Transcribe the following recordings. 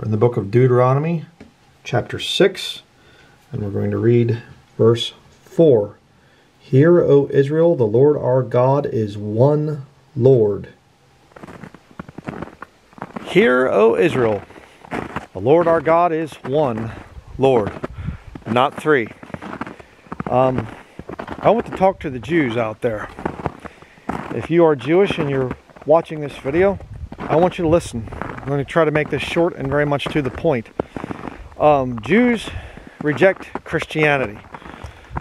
We're in the book of Deuteronomy, chapter 6, and we're going to read verse 4. Hear, O Israel, the Lord our God is one Lord. Hear, O Israel, the Lord our God is one Lord, not three. I want to talk to the Jews out there. If you are Jewish and you're watching this video, I want you to listen. I'm going to try to make this short and very much to the point. Jews reject Christianity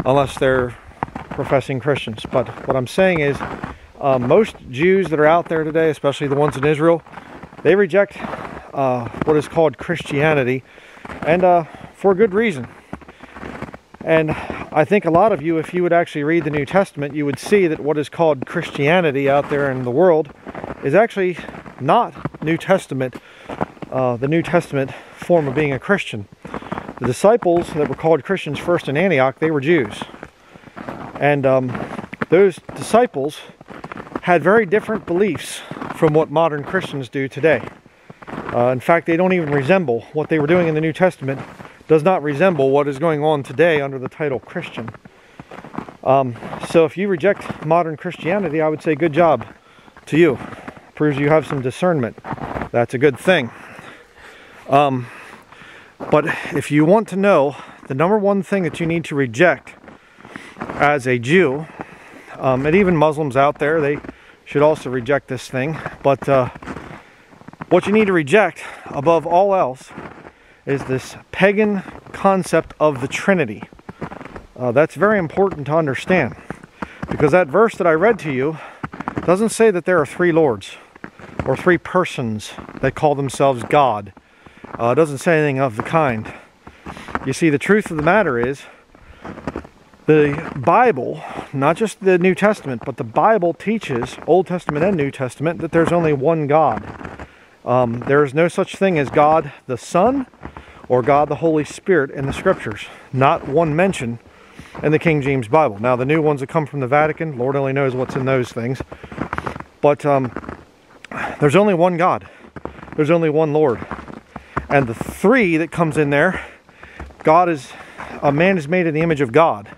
unless they're professing Christians. But what I'm saying is most Jews that are out there today, especially the ones in Israel, they reject what is called Christianity, and for good reason. And I think a lot of you, if you would actually read the New Testament, you would see that what is called Christianity out there in the world is actually not New Testament, the New Testament form of being a Christian. The disciples that were called Christians first in Antioch, they were Jews. And those disciples had very different beliefs from what modern Christians do today. In fact, they don't even resemble what they were doing in the New Testament. Does not resemble what is going on today under the title Christian. So if you reject modern Christianity, I would say good job to you. Proves you have some discernment. That's a good thing. But if you want to know the number one thing that you need to reject as a Jew, and even Muslims out there, they should also reject this thing, but what you need to reject above all else is this pagan concept of the Trinity. That's very important to understand, because that verse that I read to you doesn't say that there are three lords or three persons that call themselves God. It doesn't say anything of the kind. You see, the truth of the matter is the Bible, not just the New Testament, but the Bible teaches, Old Testament and New Testament, that there's only one God. There is no such thing as God the Son or God the Holy Spirit in the Scriptures. Not one mention in the King James Bible. Now, the new ones that come from the Vatican, Lord only knows what's in those things. But there's only one God. There's only one Lord. And the three that comes in there, man is made in the image of God.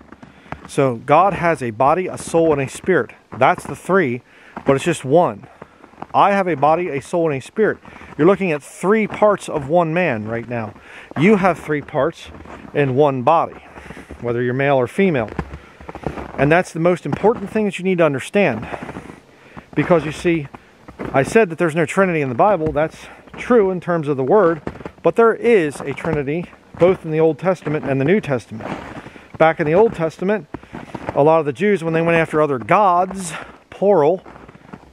So God has a body, a soul, and a spirit. That's the three, but it's just one. I have a body, a soul, and a spirit. You're looking at three parts of one man right now. You have three parts in one body, whether you're male or female. And that's the most important thing that you need to understand. Because you see, I said that there's no Trinity in the Bible. That's true in terms of the Word. But there is a Trinity, both in the Old Testament and the New Testament. Back in the Old Testament, a lot of the Jews, when they went after other gods, plural,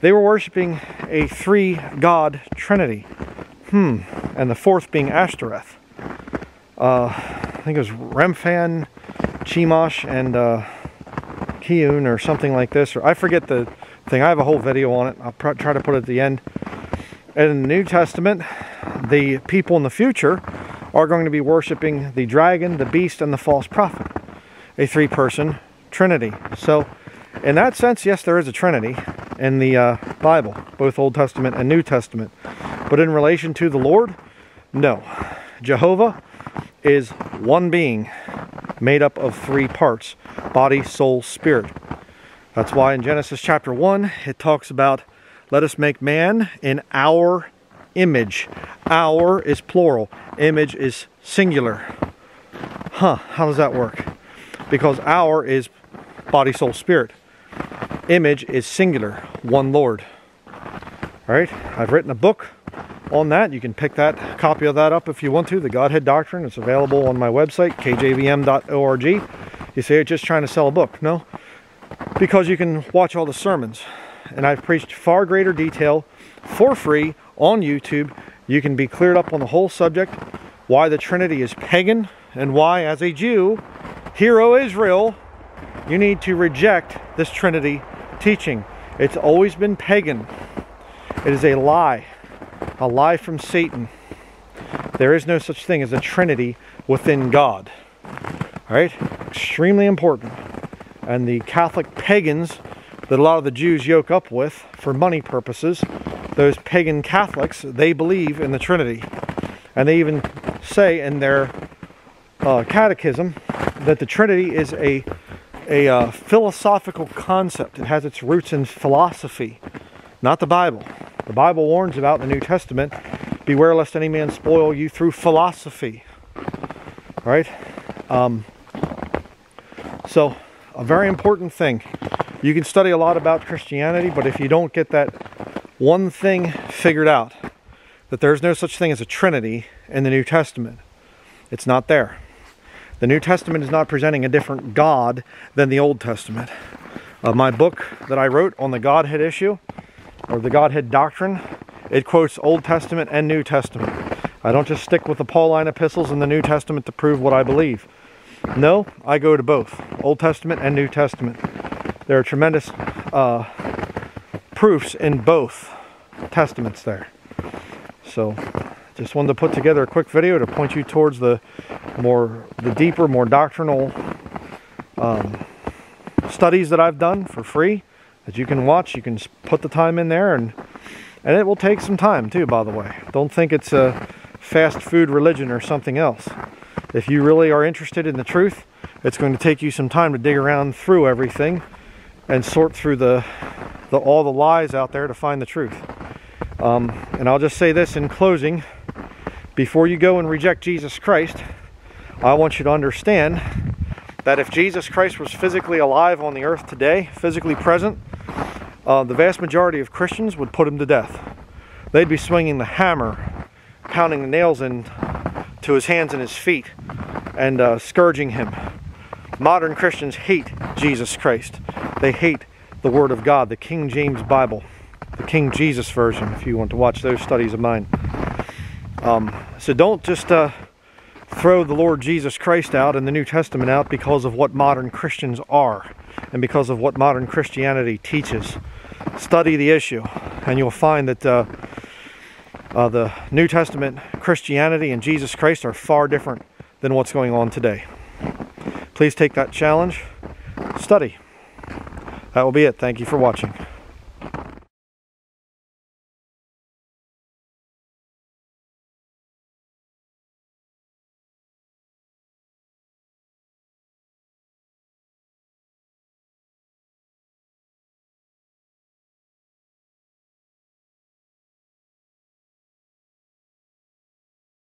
they were worshiping a three-god Trinity. And the fourth being Ashtoreth. I think it was Remphan, Chemosh, and Kjvm or something like this. Or I forget the thing. I have a whole video on it. I'll try to put it at the end. And in the New Testament, the people in the future are going to be worshiping the dragon, the beast, and the false prophet. A three-person Trinity. So, in that sense, yes, there is a Trinity in the Bible, both Old Testament and New Testament. But in relation to the Lord, no. Jehovah is one being made up of three parts, body, soul, spirit. That's why in Genesis chapter 1, it talks about, let us make man in our image. Our is plural. Image is singular. How does that work? Because our is body, soul, spirit. Image is singular, one Lord. Alright, I've written a book on that. You can pick that copy of that up if you want to, The Godhead Doctrine. It's available on my website, kjvm.org. You say, you're just trying to sell a book. No, because you can watch all the sermons. And I've preached far greater detail for free on YouTube. You can be cleared up on the whole subject, why the Trinity is pagan, and why, as a Jew, hear, O Israel, you need to reject this Trinity teaching. It's always been pagan. It is a lie from Satan. There is no such thing as a Trinity within God. All right, extremely important. And the Catholic pagans that a lot of the Jews yoke up with for money purposes, those pagan Catholics, they believe in the Trinity. And they even say in their catechism that the Trinity is a philosophical concept. It has its roots in philosophy, not the Bible. The Bible warns about in the New Testament, beware lest any man spoil you through philosophy. Right? So, a very important thing. You can study a lot about Christianity, but if you don't get that one thing figured out, that there's no such thing as a Trinity in the New Testament, it's not there. The New Testament is not presenting a different God than the Old Testament. My book that I wrote on the Godhead issue, or the Godhead Doctrine, it quotes Old Testament and New Testament. I don't just stick with the Pauline epistles and the New Testament to prove what I believe. No, I go to both, Old Testament and New Testament. There are tremendous proofs in both testaments there. So, just wanted to put together a quick video to point you towards the deeper, more doctrinal studies that I've done for free that you can watch. You can put the time in there, and it will take some time too, by the way. Don't think it's a fast food religion or something else. If you really are interested in the truth, it's going to take you some time to dig around through everything and sort through all the lies out there to find the truth. And I'll just say this in closing. Before you go and reject Jesus Christ, I want you to understand that if Jesus Christ was physically alive on the earth today, physically present, the vast majority of Christians would put him to death. They'd be swinging the hammer, pounding the nails into his hands and his feet, and scourging him. Modern Christians hate Jesus Christ. They hate the Word of God, the King James Bible, the King Jesus version, if you want to watch those studies of mine. So don't just throw the Lord Jesus Christ out and the New Testament out because of what modern Christians are and because of what modern Christianity teaches. Study the issue, and you'll find that the New Testament Christianity and Jesus Christ are far different than what's going on today. Please take that challenge. Study. That will be it. Thank you for watching.